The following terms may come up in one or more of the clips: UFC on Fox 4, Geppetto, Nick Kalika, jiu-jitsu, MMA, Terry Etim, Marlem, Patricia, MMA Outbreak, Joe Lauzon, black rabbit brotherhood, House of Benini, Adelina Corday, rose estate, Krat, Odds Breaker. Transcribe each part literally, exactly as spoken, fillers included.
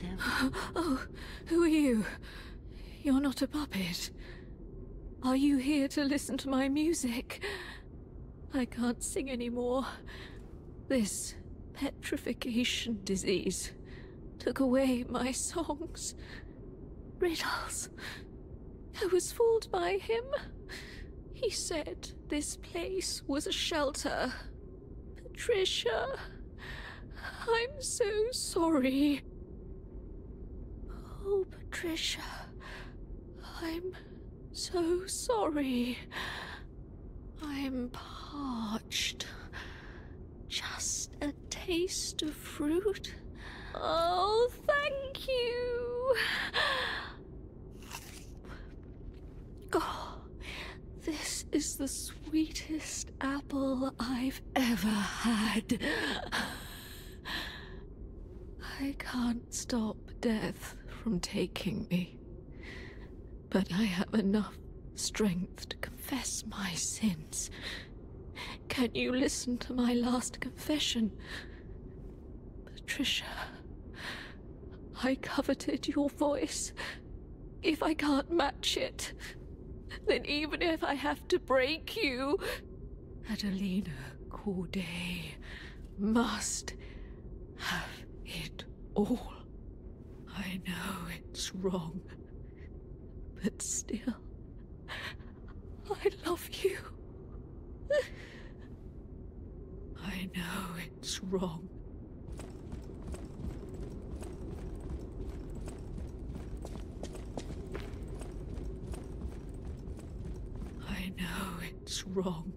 him. Oh, who are you? You're not a puppet. Are you here to listen to my music? I can't sing anymore. This petrification disease took away my songs. Riddles. I was fooled by him. He said this place was a shelter. Patricia, I'm so sorry. Oh, Patricia, I'm so sorry. I'm parched. Just a taste of fruit. Oh, thank you. Oh, this is the sweetest apple I've ever had. I can't stop death from taking me, but I have enough strength to confess my sins. Can you listen to my last confession? Patricia, I coveted your voice. If I can't match it, then even if I have to break you, Adelina Corday must have it all. I know it's wrong, but still, I love you. I know it's wrong. I know it's wrong.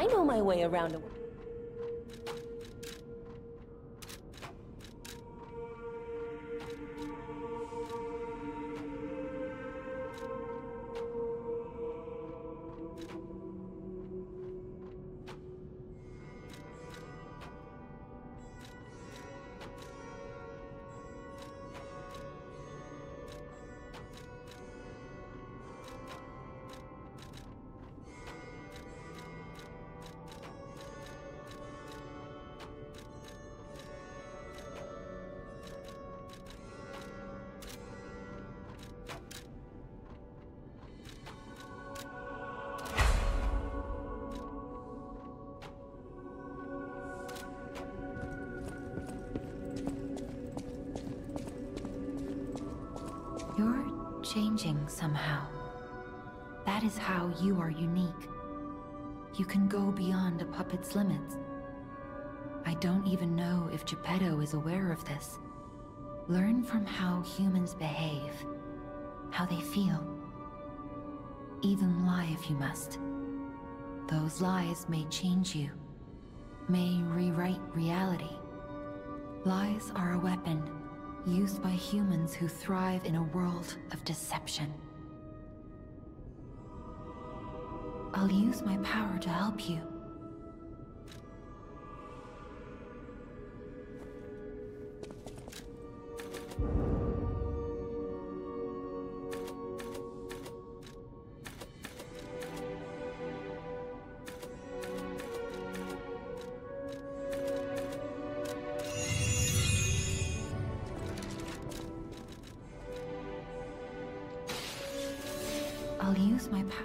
I know my way around a... Changing somehow. That is how you are unique. You can go beyond a puppet's limits. I don't even know if Geppetto is aware of this. Learn from how humans behave, how they feel. Even lie if you must. Those lies may change you, may rewrite reality. Lies are a weapon. Used by humans who thrive in a world of deception. I'll use my power to help you. I'll use my power.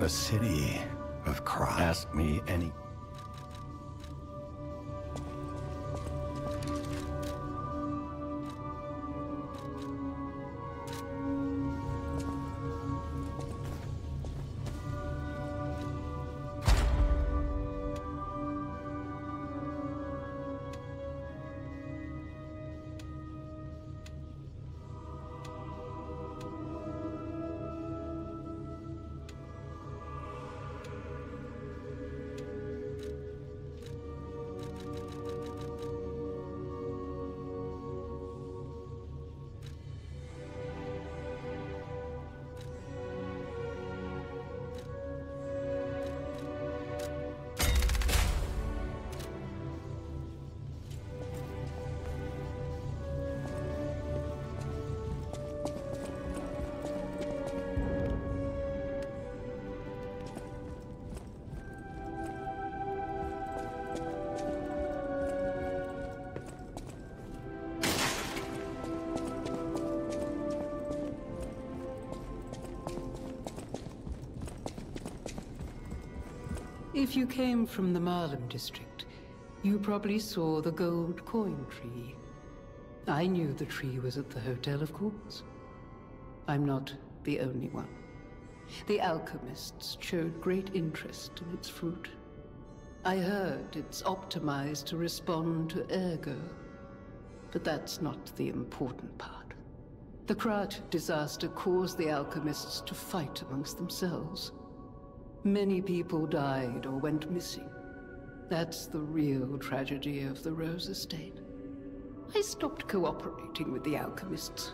The city of Krat. Ask me any. If you came from the Marlem district, you probably saw the gold coin tree. I knew the tree was at the hotel, of course. I'm not the only one. The alchemists showed great interest in its fruit. I heard it's optimized to respond to ergo. But that's not the important part. The Krat disaster caused the alchemists to fight amongst themselves. Many people died or went missing. That's the real tragedy of the Rose Estate. I stopped cooperating with the alchemists.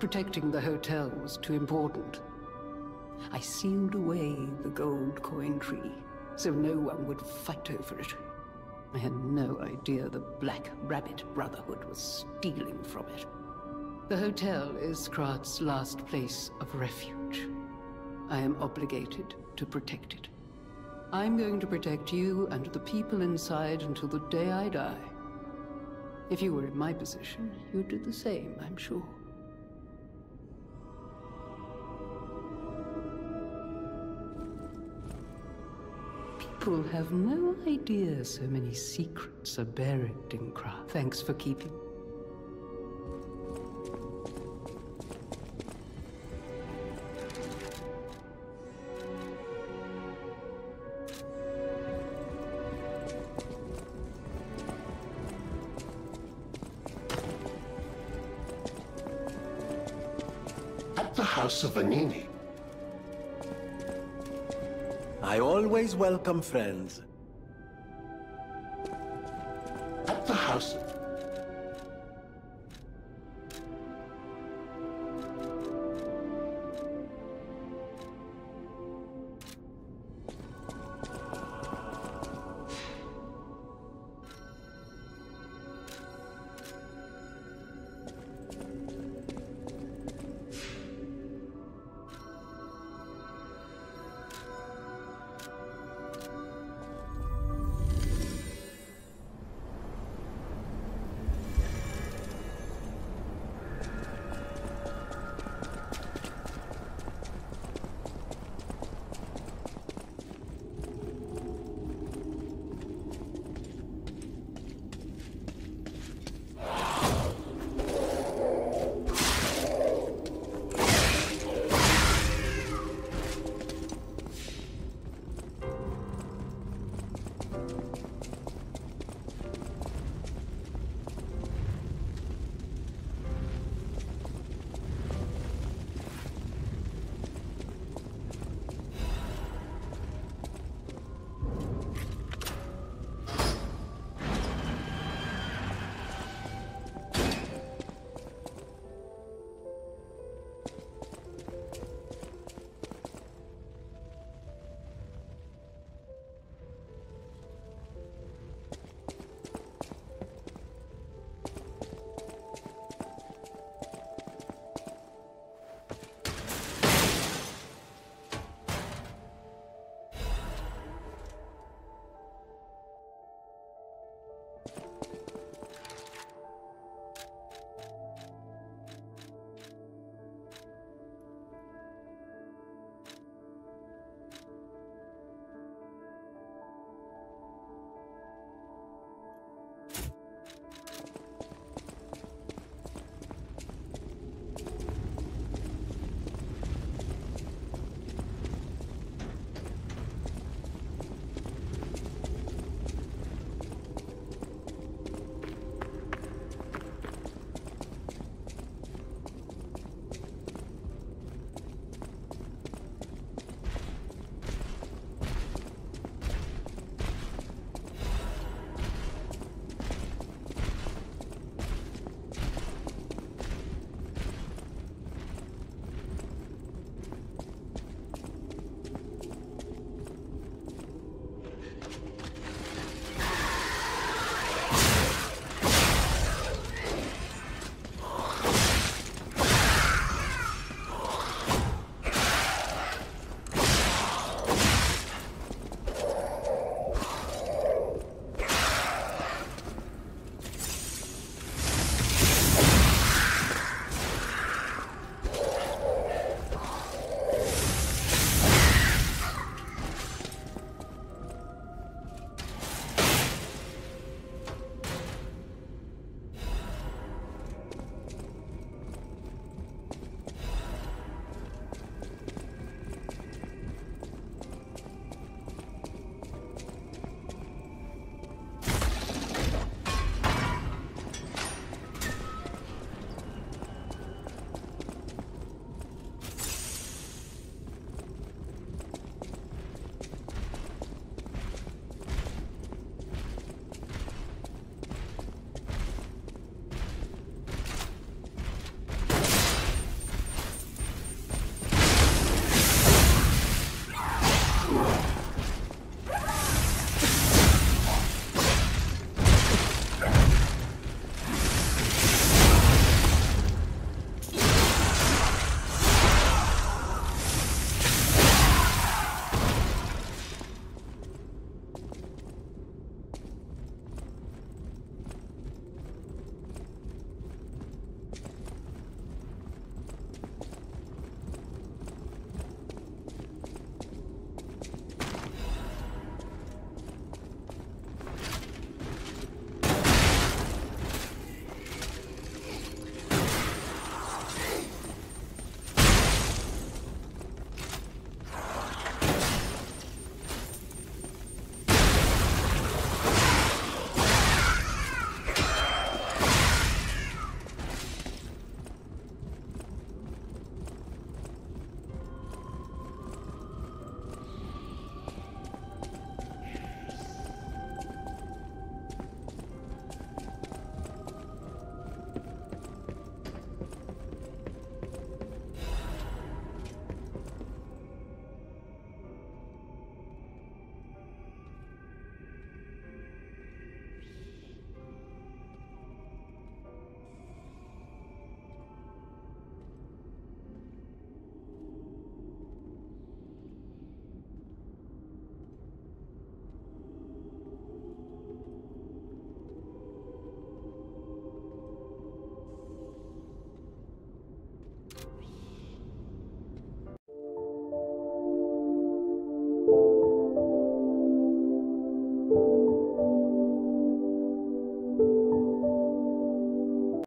Protecting the hotel was too important. I sealed away the gold coin tree, so no one would fight over it. I had no idea the Black Rabbit Brotherhood was stealing from it. The hotel is Krat's last place of refuge. I am obligated to protect it. I'm going to protect you and the people inside until the day I die. If you were in my position, you'd do the same, I'm sure. People have no idea so many secrets are buried in Krat. Thanks for keeping. At the House of Benini. I always welcome friends.